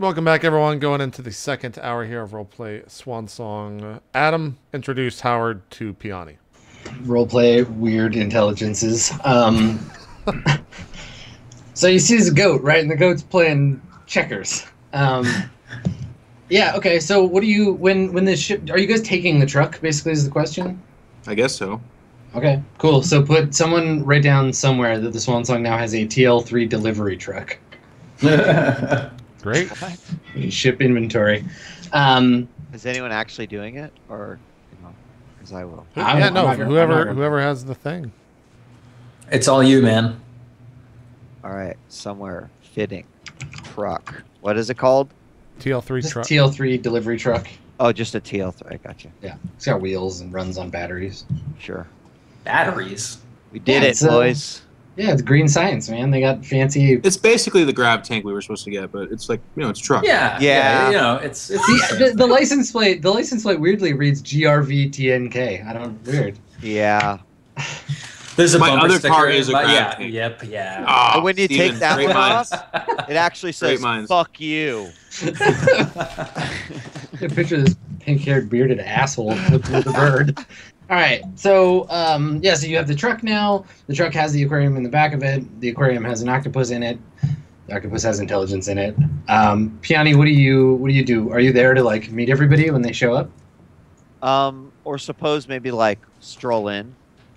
Welcome back, everyone. Going into the second hour here of Roleplay Swan Song. Adam introduced Howard to Piani. Roleplay weird intelligences. So you see this goat, right? And the goat's playing checkers. Yeah. Okay. So what do you when this ship? Are you guys taking the truck? Basically, is the question. I guess so. Okay. Cool. So put someone write down somewhere that the Swan Song now has a TL3 delivery truck. Great. Ship inventory. Is anyone actually doing it, or you know, because I will? Yeah, no. Whoever has the thing. It's all you, man. All right. Somewhere fitting truck. What is it called? TL3 truck. TL3 delivery truck. Oh, just a TL3. I got you. Yeah. It's got wheels and runs on batteries. Sure. Batteries. We did it, boys. Yeah, it's green science, man. They got fancy. It's basically the grav tank we were supposed to get, but it's like, you know, it's truck. Yeah, yeah. You know, it's the license plate. The license plate weirdly reads GRVTNK. I don't. Weird. Yeah. There's a bumper sticker. My other car is a grav tank. Yep. Yeah. Oh, and when you take that one off, it actually says "fuck you." Picture this pink-haired, bearded asshole with a bird. All right, so, yeah, so you have the truck now. The truck has the aquarium in the back of it. The aquarium has an octopus in it. The octopus has intelligence in it. Piani, what do you do? Are you there to, like, meet everybody when they show up? Or suppose maybe, like, stroll in.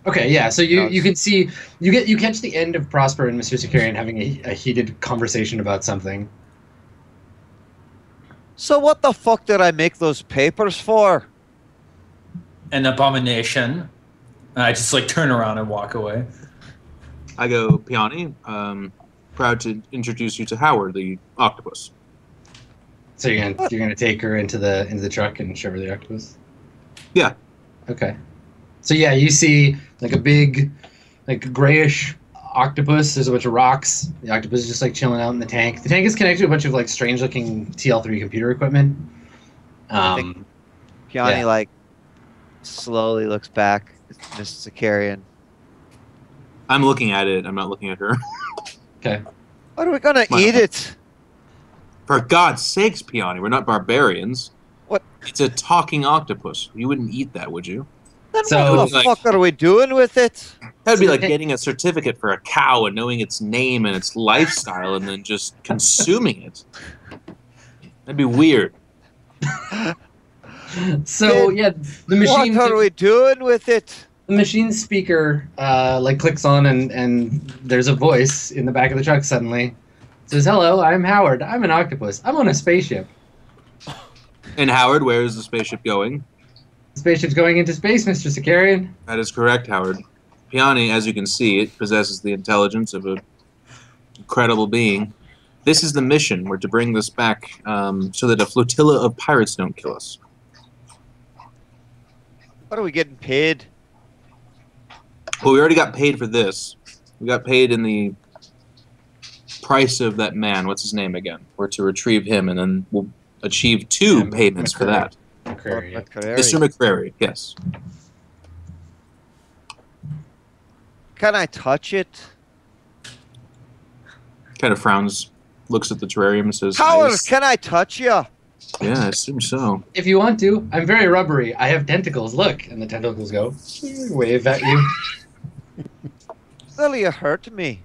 Okay, yeah, so you can see, you catch the end of Prosper and Mr. Zakarian having a heated conversation about something. So what the fuck did I make those papers for? An abomination. And I just like turn around and walk away. I go, Piani, proud to introduce you to Howard, the octopus. So you're gonna take her into the truck and show her the octopus? Yeah. Okay. So yeah, you see like a big, like grayish octopus. There's a bunch of rocks. The octopus is just like chilling out in the tank. The tank is connected to a bunch of like strange looking TL3 computer equipment. I think Piani like slowly looks back at Mrs. Zakarian. I'm looking at it. I'm not looking at her. Okay. What are we gonna eat it? For God's sakes, Piani, we're not barbarians. What? It's a talking octopus. You wouldn't eat that, would you? Then so, what the fuck are we doing with it? That'd be like getting a certificate for a cow and knowing its name and its lifestyle and then just consuming it. That'd be weird. So yeah, the machine. What are we doing with it? The machine speaker like clicks on, and there's a voice in the back of the truck. Suddenly, it says, "Hello, I'm Howard. I'm an octopus. I'm on a spaceship." And Howard, where is the spaceship going? The spaceship's going into space, Mr. Zakarian. That is correct, Howard. Piani, as you can see, it possesses the intelligence of an incredible being. This is the mission. We're to bring this back so that a flotilla of pirates don't kill us. What are we getting paid? Well, we already got paid for this. We got paid in the price of that man. What's his name again? We're to retrieve him, and then we'll achieve two payments for that. McCrary. Mr. McCrary, yes. Can I touch it? Kind of frowns, looks at the terrarium and says, Howard, can I touch you? Yeah, I assume so. If you want to. I'm very rubbery. I have tentacles. Look. And the tentacles go, wave at you. Lily, you hurt me.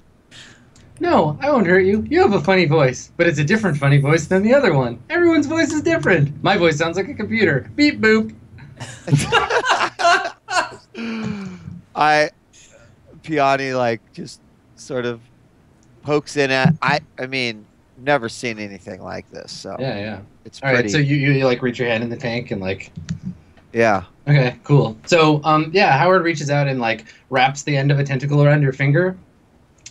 No, I won't hurt you. You have a funny voice. But it's a different funny voice than the other one. Everyone's voice is different. My voice sounds like a computer. Beep boop. Piani, like, just sort of pokes in at, I mean, never seen anything like this, so. Yeah, yeah. It's all right, so you like reach your hand in the tank and like. Yeah. Okay, cool. So yeah, Howard reaches out and like wraps the end of a tentacle around your finger,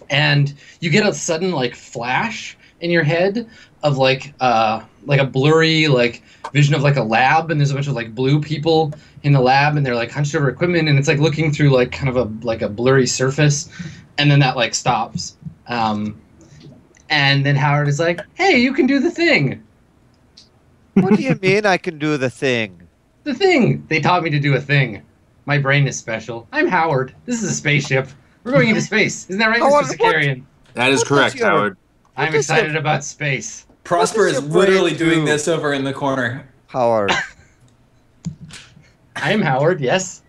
and you get a sudden like flash in your head of like a blurry like vision of like a lab, and there's a bunch of like blue people in the lab, and they're like hunched over equipment, and it's like looking through like kind of a like a blurry surface, and then that like stops, and then Howard is like, "Hey, you can do the thing." What do you mean I can do the thing? The thing. They taught me to do a thing. My brain is special. I'm Howard. This is a spaceship. We're going into space. Isn't that right, Mr. Zakarian? That is correct, Howard. I'm excited about space. Prosper is literally doing this over in the corner. Howard. I am Howard, yes.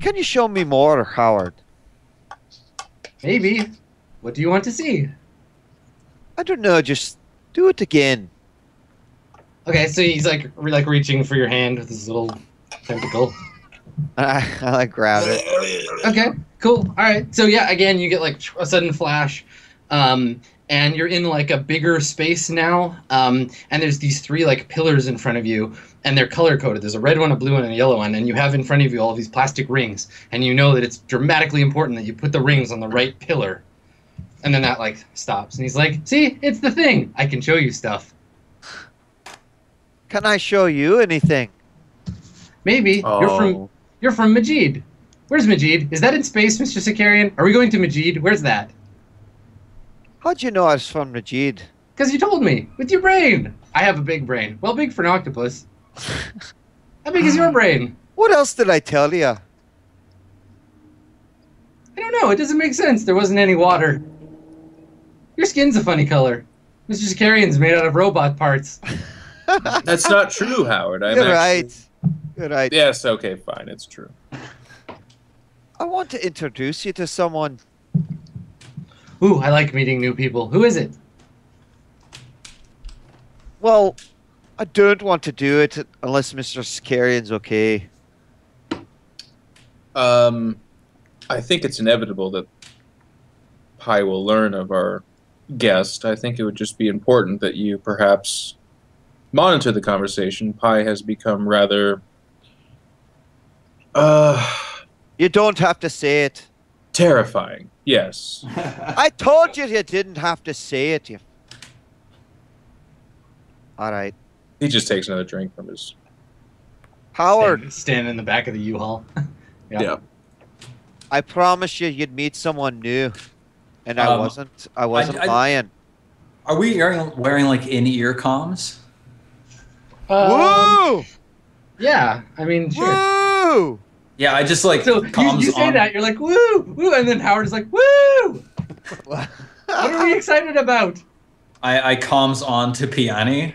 Can you show me more, Howard? Maybe. What do you want to see? I don't know, just do it again. Okay, so he's like reaching for your hand with his little tentacle. I like grab it. Okay, cool. All right. So yeah, again, you get like a sudden flash, and you're in like a bigger space now. And there's these three like pillars in front of you, and they're color coded. There's a red one, a blue one, and a yellow one. And you have in front of you all of these plastic rings, and you know that it's dramatically important that you put the rings on the right pillar. And then that like stops, and he's like, "See, it's the thing. I can show you stuff." Can I show you anything? Maybe. Oh. You're from Majeed. Where's Majeed? Is that in space, Mr. Zakarian? Are we going to Majeed? Where's that? How'd you know I was from Majeed? Because you told me. With your brain. I have a big brain. Well, big for an octopus. How big is your brain? What else did I tell you? I don't know. It doesn't make sense. There wasn't any water. Your skin's a funny color. Mr. Zakarian's made out of robot parts. That's not true, Howard. You're right. Yes, okay, fine. It's true. I want to introduce you to someone. Ooh, I like meeting new people. Who is it? Well, I don't want to do it unless Mr. Zakarian's okay. I think it's inevitable that Pai will learn of our guest. I think it would just be important that you perhaps monitor the conversation. Pai has become rather... you don't have to say it. Terrifying, yes. I told you didn't have to say it. You... All right. He just takes another drink from his... Howard. Stand in the back of the U-Haul. Yeah. I promised you you'd meet someone new. And I wasn't lying. Are we wearing like in-ear comms? Woo! Yeah, I mean, sure. Woo! Yeah, I just like. So you say that, you're like, woo, woo, and then Howard's like, woo! What are we excited about? I comms on to Piani,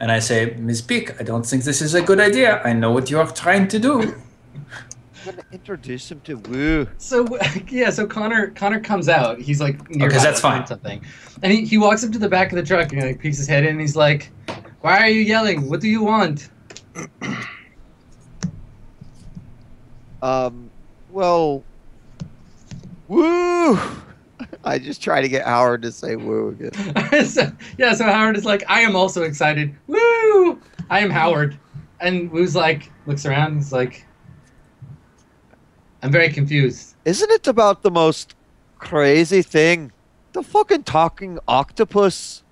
and I say, Ms. Peak, I don't think this is a good idea. I know what you are trying to do. I'm gonna introduce him to Woo. So yeah, so Connor comes out. He's like, because that's fine. Something, and he walks up to the back of the truck and like peeks his head in, and he's like. Why are you yelling? What do you want? Well, woo! I just try to get Howard to say woo again. So Howard is like, I am also excited. Woo! I am Howard. And Woo's like, looks around, he's like, I'm very confused. Isn't it about the most crazy thing? The fucking talking octopus?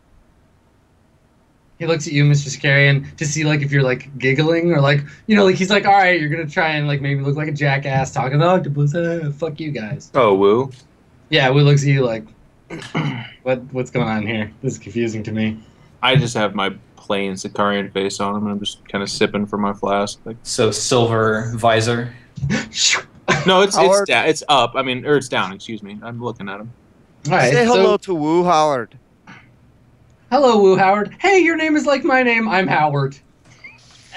He looks at you, Mr. Zakarian, to see like if you're like giggling or like you know like he's like all right you're gonna try and like maybe look like a jackass talking about octopus. Fuck you guys. Oh, Woo. Yeah, Woo looks at you like, what's going on here? This is confusing to me. I just have my plain Zakarian face on him, and I'm just kind of sipping from my flask. Like so, silver visor. No, it's up. I mean, or it's down. Excuse me. I'm looking at him. All right, say hello to Woo, Howard. Hello, Woo Howard. Hey, your name is like my name. I'm Howard.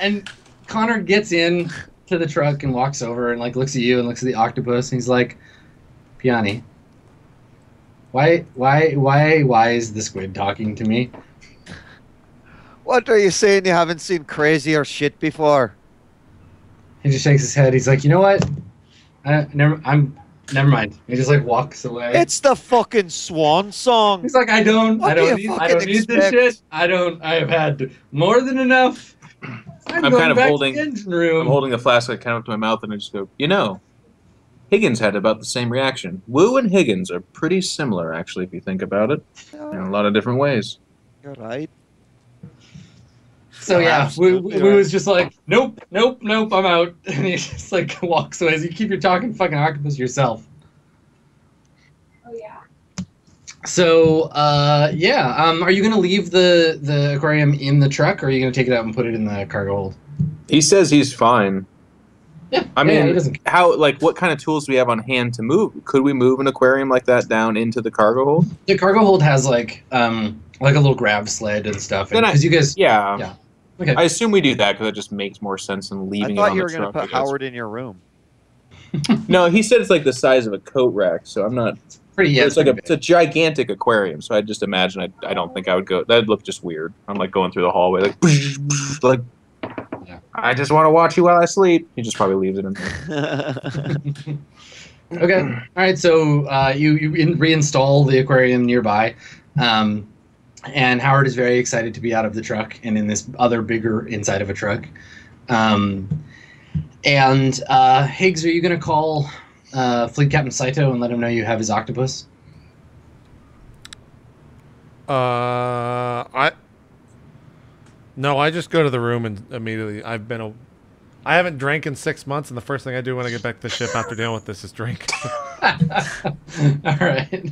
And Connor gets in to the truck and walks over and like looks at you and looks at the octopus and he's like, Piani, why is the squid talking to me? What are you saying? You haven't seen crazier shit before. He just shakes his head. He's like, you know what? Never mind. He just like walks away. It's the fucking Swan Song. He's like, I don't need this shit. I have had more than enough. I'm kind of holding. To the engine room. I'm holding a flask like kind of up to my mouth, and I just go, you know, Higgins had about the same reaction. Woo and Higgins are pretty similar, actually, if you think about it, in a lot of different ways. You're right. So yeah, Woo was just like, nope, nope, nope, I'm out. And he just like walks away. So you keep your talking fucking octopus yourself. Oh yeah. So are you gonna leave the aquarium in the truck, or are you gonna take it out and put it in the cargo hold? He says he's fine. Yeah. I mean, he doesn't. How like what kind of tools do we have on hand to move? Could we move an aquarium like that down into the cargo hold? The cargo hold has like Like a little grav sled and stuff. Because you guys... Yeah. Yeah. Okay. I assume we do that because it just makes more sense than leaving it on the truck. I thought you were going to put Howard in your room. No, he said it's like the size of a coat rack, so I'm not... It's a gigantic aquarium, so I just imagine I don't think I would go... That would look just weird. I'm like going through the hallway like yeah. I just want to watch you while I sleep. He just probably leaves it in there. Okay. All right, so you reinstall the aquarium nearby, and Howard is very excited to be out of the truck and in this other bigger inside of a truck. Higgs, are you going to call... Fleet Captain Saito and let him know you have his octopus? No, I just go to the room and immediately... I haven't drank in 6 months, and the first thing I do when I get back to the ship after dealing with this is drink. All right.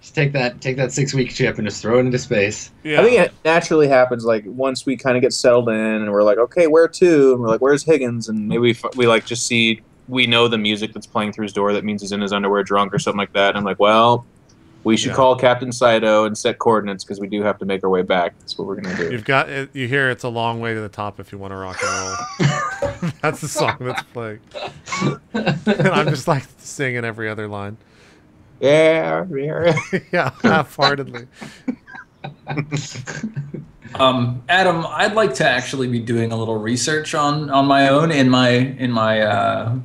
Just take that 6-week ship and just throw it into space. Yeah. I think it naturally happens, like, once we kind of get settled in, and we're like, okay, where to? And we're like, where's Higgins? And maybe we like, just see... We know the music that's playing through his door. That means he's in his underwear drunk or something like that. And I'm like, well, we should call Captain Saito and set coordinates because we do have to make our way back. That's what we're going to do. You hear it's a long way to the top if you want to rock and roll. That's the song that's playing. And I'm just like singing every other line. Yeah. Yeah, half-heartedly. Adam, I'd like to actually be doing a little research on my own in my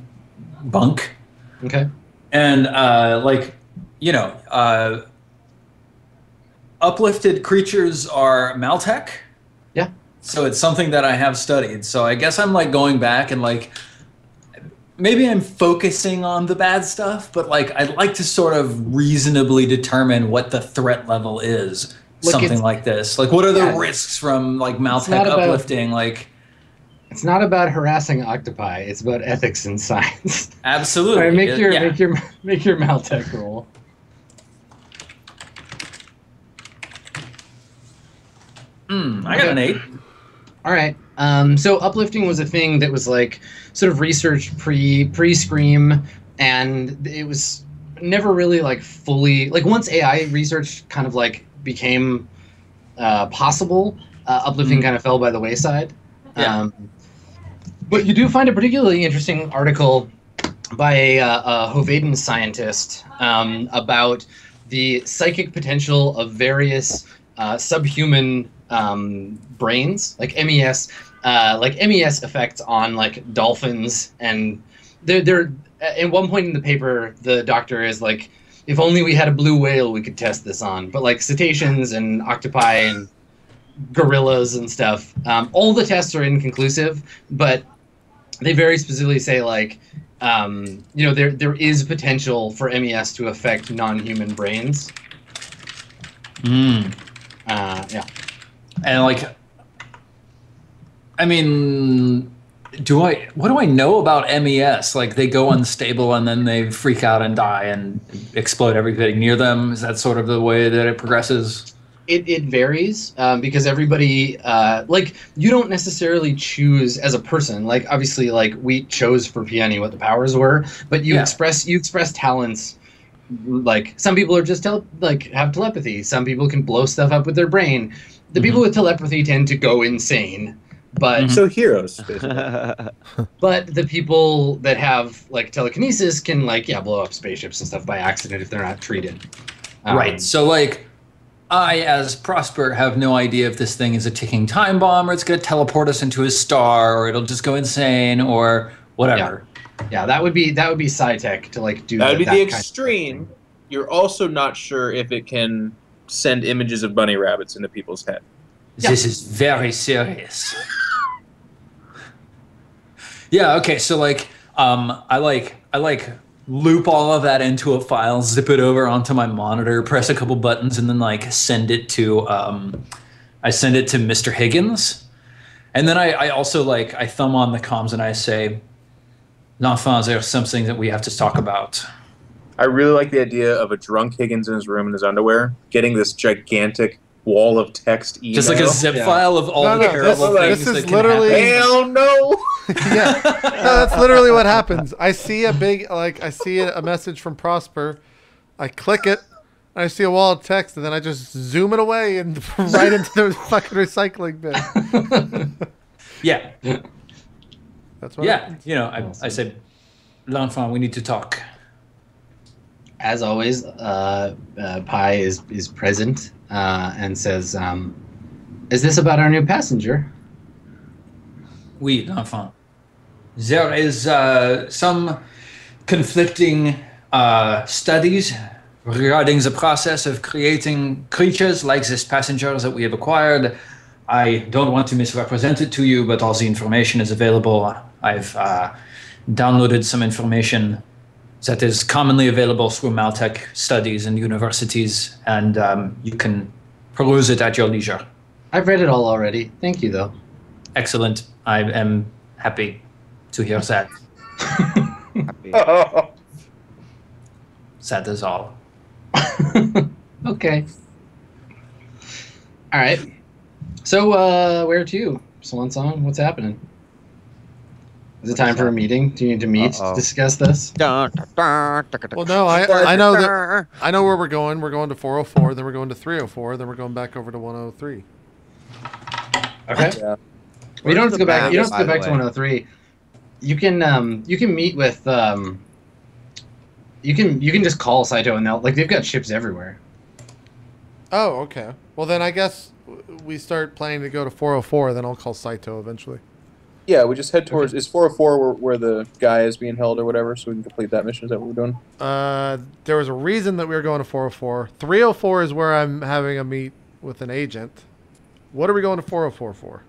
bunk. Okay. And uplifted creatures are Maltech. Yeah. So it's something that I have studied. So I guess I'm like going back and like maybe I'm focusing on the bad stuff, but like I'd like to sort of reasonably determine what the threat level is. Something like this. Like, what are the risks from, like, Maltech uplifting? Like, it's not about harassing octopi. It's about ethics and science. Absolutely. Right, make your Maltech roll. I got an 8. All right. So uplifting was a thing that was like sort of researched pre-Scream, and it was never really like fully like once AI research kind of like became possible, uplifting kind of fell by the wayside. Yeah. But you do find a particularly interesting article by a Hoveden scientist about the psychic potential of various subhuman brains, like MES, effects on like dolphins. And they're at one point in the paper, the doctor is like, if only we had a blue whale we could test this on. But like cetaceans and octopi and gorillas and stuff, all the tests are inconclusive, but they very specifically say like, there is potential for MES to affect non-human brains. Yeah. And like, I mean... what do I know about MES? Like, they go unstable and then they freak out and die and explode everything near them. Is that sort of the way that it progresses? It varies because everybody, you don't necessarily choose as a person. Like, obviously, like, we chose for Piani what the powers were, but you express talents. Like, some people are just, have telepathy. Some people can blow stuff up with their brain. The people with telepathy tend to go insane. But so heroes, but the people that have like telekinesis can like blow up spaceships and stuff by accident if they're not treated. Right. So like, I as Prosper have no idea if this thing is a ticking time bomb or it's going to teleport us into a star or it'll just go insane or whatever. Yeah, that would be sci-tech to like do. That would be the extreme. You're also not sure if it can send images of bunny rabbits into people's head. This is very serious. Yeah. Okay. So like, I loop all of that into a file, zip it over onto my monitor, press a couple buttons, and then like send it to, Mr. Higgins, and then I also like I thumb on the comms and I say, "L'Enfant, there's something that we have to talk about." I really like the idea of a drunk Higgins in his room in his underwear, getting this gigantic wall of text email. Just like a zip file of all the terrible things that can happen. Hell no! Yeah, no, that's literally what happens. I see a message from Prosper. I click it. I see a wall of text, and then I just zoom it away and right into the fucking recycling bin. Yeah. That's what you know, I said, L'Enfant, we need to talk. As always, Pai is present and says, is this about our new passenger? Oui, L'Enfant. There is some conflicting studies regarding the process of creating creatures like this passenger that we have acquired. I don't want to misrepresent it to you, but all the information is available. I've downloaded some information that is commonly available through Maltech studies and universities, and you can peruse it at your leisure. I've read it all already. Thank you, though. Excellent. I am happy to hear that. That is all. Okay. All right. So, where to you, Swan Song? What's happening? Is it time for a meeting? Do you need to meet to discuss this? Well, no. I know that I know where we're going. We're going to 404. Then we're going to 304. Then we're going back over to 103. Okay. Yeah. We don't have to go back. You don't have to go back to 103. You can meet with you can just call Saito and they'll they've got ships everywhere. Oh, okay. Well, then I guess we start planning to go to 404. Then I'll call Saito eventually. Yeah, we just head towards... Okay. Is 404 where the guy is being held or whatever, so we can complete that mission? Is that what we're doing? There was a reason that we were going to 404. 304 is where I'm having a meet with an agent. What are we going to 404 for?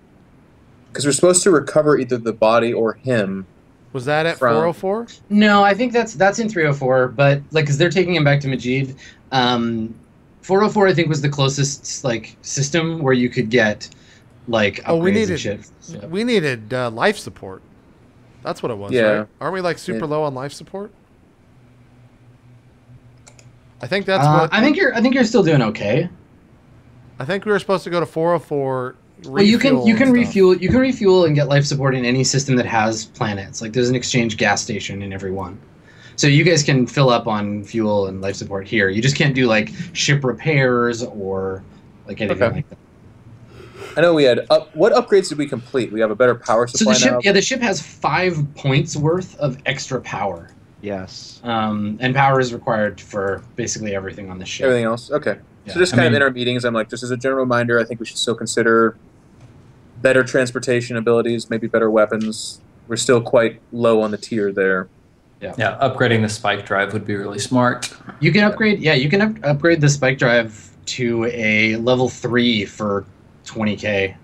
Because we're supposed to recover either the body or him. Was that at 404? No, I think that's in 304, but like, because they're taking him back to Majeed. 404, I think, was the closest like system where you could get... like upgrades and shit. So. We needed life support. That's what it was, right? Aren't we like super low on life support? I think that's what I think you're still doing okay. I think we were supposed to go to 404. Well, you can refuel and get life support in any system that has planets. Like there's an exchange gas station in every one. So you guys can fill up on fuel and life support here. You just can't do like ship repairs or like anything like that. I know we had what upgrades did we complete? We have a better power supply. So the ship, the ship has 5 points worth of extra power. Yes. And power is required for basically everything on the ship. Everything else, okay. Yeah. So just kind of in our meetings, I'm like, just as a general reminder, I think we should still consider better transportation abilities, maybe better weapons. We're still quite low on the tier there. Yeah. Upgrading the spike drive would be really smart. You can upgrade. Yeah, you can upgrade the spike drive to a level 3 for 20K.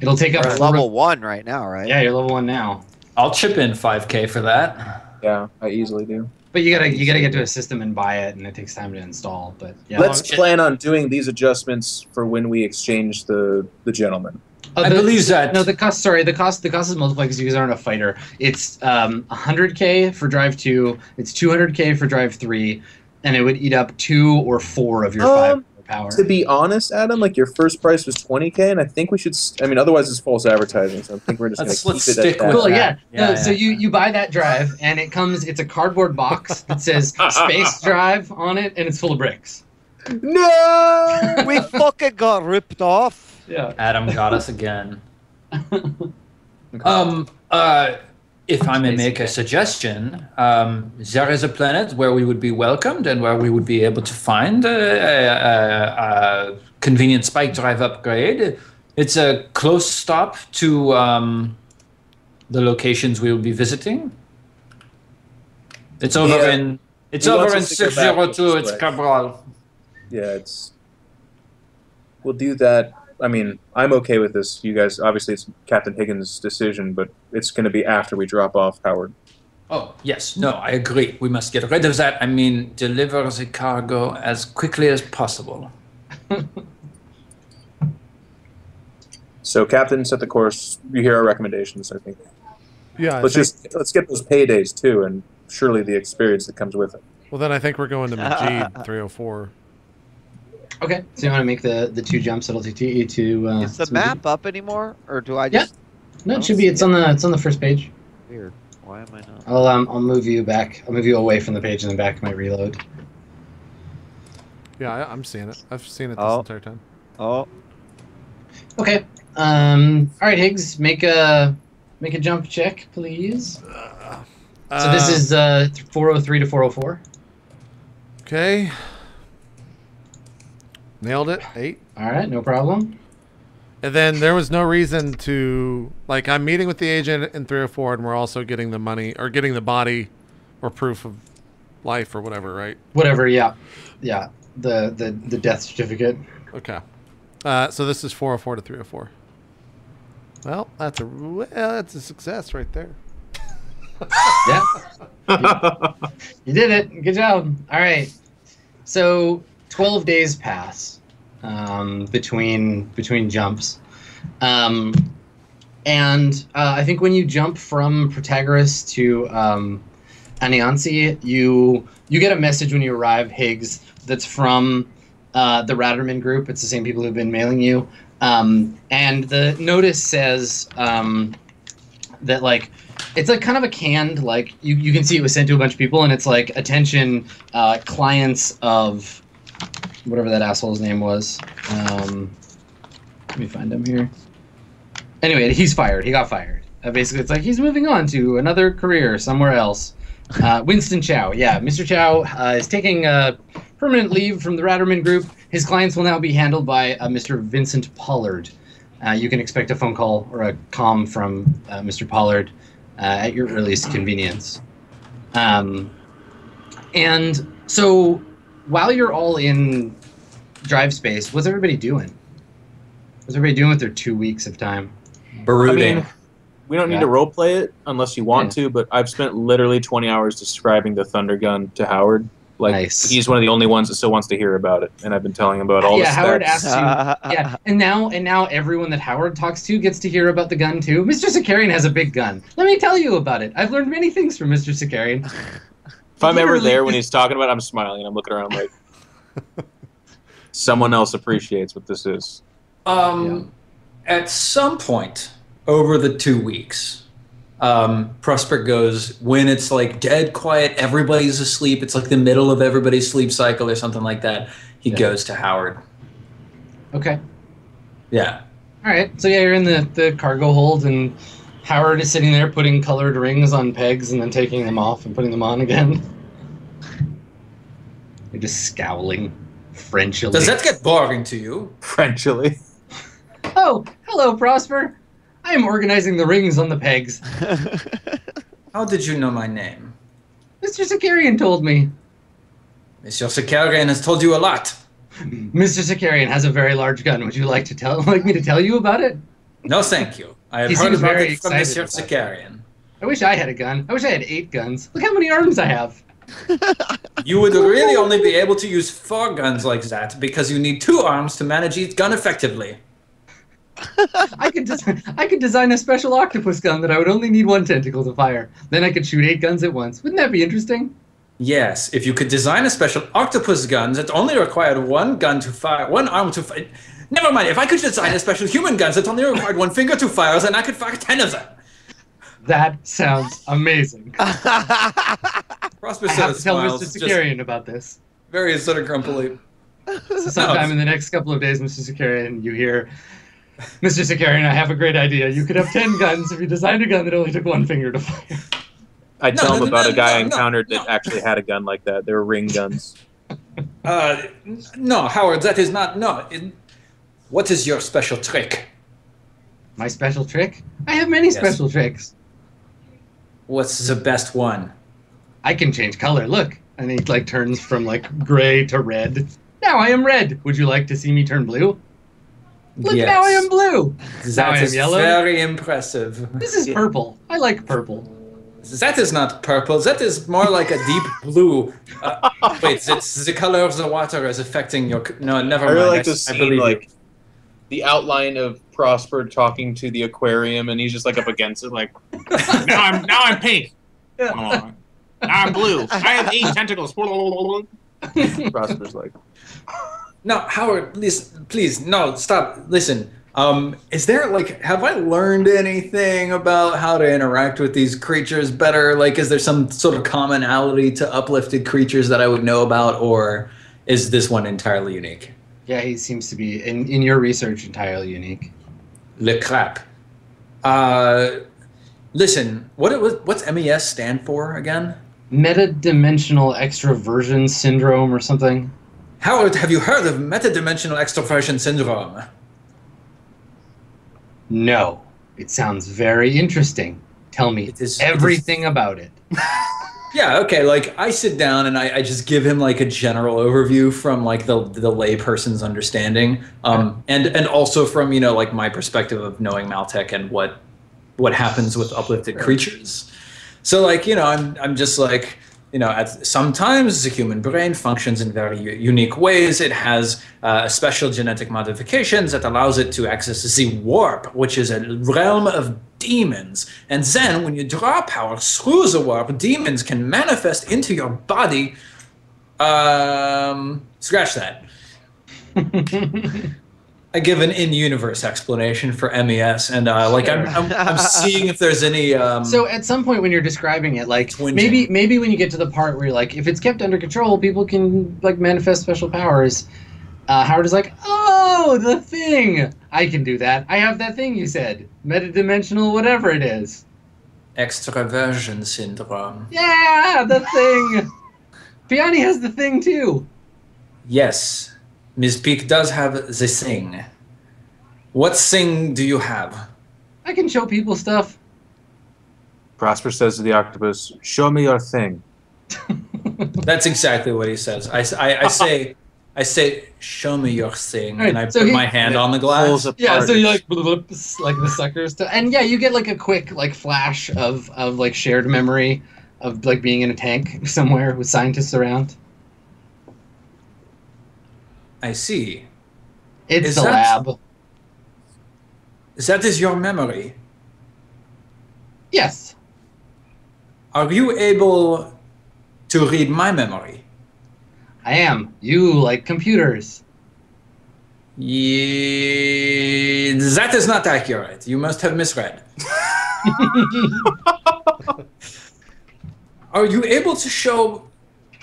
It'll take up level 1 right now, right? Yeah, you're level 1 now. I'll chip in 5K for that. Yeah, I easily do. But you gotta get to a system and buy it, and it takes time to install. But yeah, let's plan on doing these adjustments for when we exchange the gentleman. I believe that. No, the cost. Sorry, the cost is multiplied because you guys aren't a fighter. It's 100K for drive 2. It's 200K for drive 3, and it would eat up 2 or 4 of your 5. Power. To be honest, Adam, like your first price was 20K, and I think we should. I mean, otherwise it's false advertising. So I think we're just going to keep it at that. Cool, yeah. So you buy that drive, and it comes. It's a cardboard box that says "Space Drive" on it, and it's full of bricks. No, we fucking got ripped off. Yeah, Adam got us again. If I may make a suggestion, there is a planet where we would be welcomed and where we would be able to find a convenient spike drive upgrade. It's a close stop to the locations we will be visiting. It's over in 602. It's Cabral. Yeah, we'll do that. I mean, I'm okay with this. You guys, obviously, it's Captain Higgins' decision, but it's going to be after we drop off Howard. Oh, yes. No, I agree. We must get rid of that. I mean, deliver the cargo as quickly as possible. So, Captain, set the course. You hear our recommendations, I think. Yeah. Let's get those paydays, too, and surely the experience that comes with it. Well, then I think we're going to Majeed 304. Okay, so you want to make the 2 jumps? It'll take you to. Is the map up anymore, or do I just? Yeah. No, it should be. It's on the first page. Weird. Why am I not? I'll move you back. I'll move you away from the page in the back. My reload. Yeah, I'm seeing it. I've seen it this entire time. Oh. Okay. All right, Higgs, make a jump check, please. So this is 403 to 404. Okay. Nailed it. 8. All right, no problem. And then there was no reason to, like, I'm meeting with the agent in 304, and we're also getting the money or getting the body or proof of life or whatever, right? Whatever, yeah, yeah. The death certificate. Okay. So this is 404 to 304. Well, that's a success right there. Yeah. You did it. Good job. All right. So 12 days pass between jumps. I think when you jump from Protagoras to Anianci, you get a message when you arrive, Higgs, that's from the Ratterman group. It's the same people who've been mailing you. And the notice says that, like, it's like kind of a canned, like, you can see it was sent to a bunch of people, and it's like, attention, clients of whatever that asshole's name was. Let me find him here. Anyway, he's fired. He got fired. Basically, it's like he's moving on to another career somewhere else. Winston Chow. Yeah, Mr. Chow is taking permanent leave from the Ratterman group. His clients will now be handled by Mr. Vincent Pollard. You can expect a phone call or a comm from Mr. Pollard at your earliest convenience. And so while you're all in drive space, what's everybody doing? What's everybody doing with their 2 weeks of time? Brooding. I mean, we don't need to roleplay it unless you want to, but I've spent literally 20 hours describing the Thunder Gun to Howard. Like, he's one of the only ones that still wants to hear about it, and I've been telling him about all the stats. Howard asks you. Yeah, and now everyone that Howard talks to gets to hear about the gun too. Mr. Zakarian has a big gun. Let me tell you about it. I've learned many things from Mr. Zakarian. If I'm ever there when he's talking about it, I'm smiling and I'm looking around like someone else appreciates what this is. At some point over the 2 weeks, Prosper goes, when it's like dead quiet, everybody's asleep, it's like the middle of everybody's sleep cycle or something like that, he goes to Howard. Okay. Yeah. All right. So yeah, you're in the cargo hold, and Howard is sitting there putting colored rings on pegs and then taking them off and putting them on again. You're just scowling Frenchily. Does that get boring to you? Frenchily. Oh, hello, Prosper. I'm organizing the rings on the pegs. How did you know my name? Mr. Zakarian told me. Mr. Zakarian has told you a lot. Mr. Zakarian has a very large gun. Would you like me to tell you about it? No, thank you. I have heard about it from Mr. Zakarian. I wish I had a gun. I wish I had 8 guns. Look how many arms I have. You would really only be able to use 4 guns like that because you need 2 arms to manage each gun effectively. I could design a special octopus gun that I would only need 1 tentacle to fire. Then I could shoot 8 guns at once. Wouldn't that be interesting? Yes, if you could design a special octopus gun that only required 1 gun to fire, 1 arm to fire. Never mind. If I could design a special human gun that only required 1 finger to fire, then I could fire 10 of them. That sounds amazing. Prosper says, tell Mr. Zakarian about this. Very sort of grumpily. So sometime in the next couple of days, Mr. Zakarian, you hear, Mr. Zakarian, I have a great idea. You could have 10 guns if you designed a gun that only took 1 finger to fire. I tell him about a guy I encountered that actually had a gun like that. They were ring guns. No, Howard, that is not. No. What is your special trick? My special trick? I have many special tricks. What's the best one? I can change color. Look, and he like turns from like gray to red. Now I am red. Would you like to see me turn blue? Look, now I am blue. That is yellow. Very impressive. This is purple. I like purple. That is not purple. That is more like a deep blue. Wait, it's the color of the water is affecting your. No, never mind. I really like to see like the outline of Prosper talking to the aquarium, and he's just like up against it, like now I'm pink. Now I'm blue. I have 8 tentacles. Prosper's like. No, Howard, please, no, stop. Listen, is there, like, have I learned anything about how to interact with these creatures better? Like, is there some sort of commonality to uplifted creatures that I would know about, or Is this one entirely unique? Yeah, he seems to be, in your research, entirely unique. Le crap. Listen, what's MES stand for again? Metadimensional Extraversion Syndrome or something. Howard, have you heard of Metadimensional Extraversion Syndrome? No. It sounds very interesting. Tell me everything about it. Yeah, okay, like, I sit down and I just give him, like, a general overview from, like, the lay person's understanding, and also from, you know, like, my perspective of knowing Maltech and what happens with uplifted creatures. So, like, you know, I'm just like, you know, sometimes the human brain functions in very unique ways. It has special genetic modifications that allows it to access the C-Warp, which is a realm of demons. And then when you draw power through the warp, demons can manifest into your body. Scratch that. I give an in-universe explanation for MES, and like I'm seeing if there's any. So at some point when you're describing it, like twinging. maybe when you get to the part where you're like, if it's kept under control, people can like manifest special powers. Howard is like, oh, the thing! I can do that. I have that thing you said, metadimensional, whatever it is. Extraversion syndrome. Yeah, the thing. Piani has the thing too. Yes. Ms. Peak does have the thing. What thing do you have? I can show people stuff. Prosper says to the octopus, show me your thing. That's exactly what he says. I say, show me your thing, right, and I put my hand on the glass. Yeah, so you like, bloops, like the suckers. And yeah, you get like a quick like flash of like shared memory of like being in a tank somewhere with scientists around. I see. It's the lab. That is your memory. Yes. Are you able to read my memory? I am. You like computers. That is not accurate. You must have misread. Are you able to show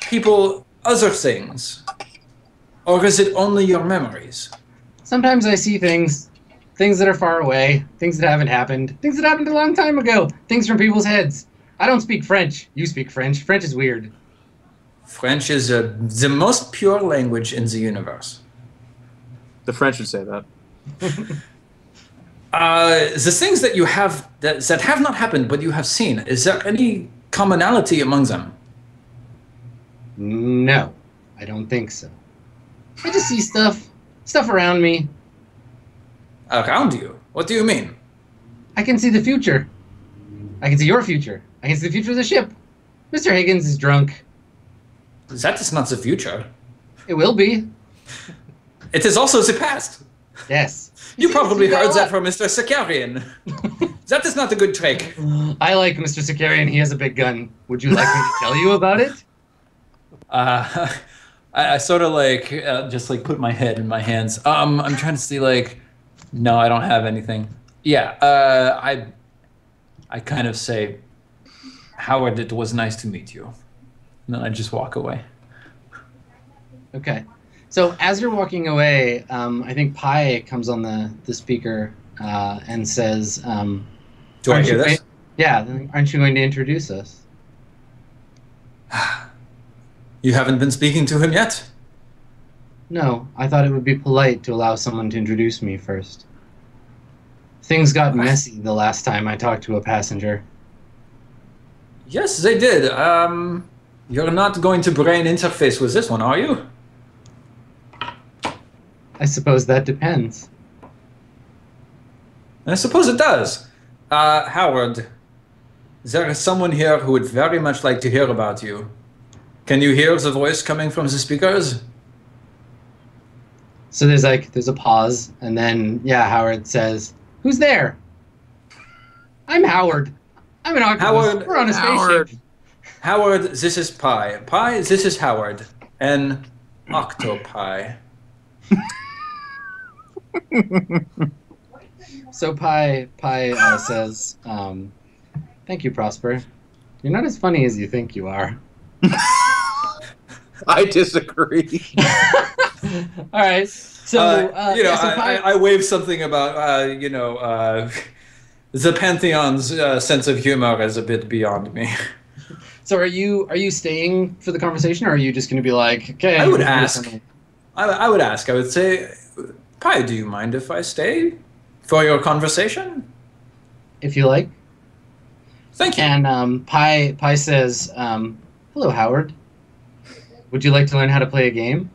people other things? Or is it only your memories? Sometimes I see things that are far away, things that haven't happened, things that happened a long time ago, things from people's heads. I don't speak French. You speak French. French is weird. French is the most pure language in the universe. The French would say that. The things that you have that have not happened but you have seen, is there any commonality among them? No, I don't think so. I just see stuff around me. Around you? What do you mean? I can see the future. I can see your future. I can see the future of the ship. Mr. Higgins is drunk. That is not the future. It will be. It is also the past. Yes. You probably heard that from Mr. Zakarian. That is not a good trick. I like Mr. Zakarian. He has a big gun. Would you like me to tell you about it? I sort of like just like put my head in my hands. I'm trying to see like, no, I don't have anything. Yeah, I kind of say, Howard, it was nice to meet you, and then I just walk away. Okay, so as you're walking away, I think Pai comes on the speaker and says, "Do I hear this? Yeah, aren't you going to introduce us?" You haven't been speaking to him yet? No, I thought it would be polite to allow someone to introduce me first. Things got messy the last time I talked to a passenger. Yes, they did. You're not going to brain interface with this one, are you? I suppose that depends. I suppose it does. Howard, there is someone here who would very much like to hear about you. Can you hear the voice coming from the speakers? So there's a pause, and then, yeah, Howard says, who's there? I'm Howard. I'm an octopus. Howard, we're on a spaceship. Howard, this is Pai. Pai, this is Howard. An octopi. So Pai says, thank you, Prosper. You're not as funny as you think you are. I disagree. All right. So I wave something about the Pantheon's sense of humor is a bit beyond me. So are you staying for the conversation, or are you just going to be like, okay? I would ask. I would ask. I would say, Pai, do you mind if I stay for your conversation? If you like. Thank you. And Pai says, hello, Howard. Would you like to learn how to play a game?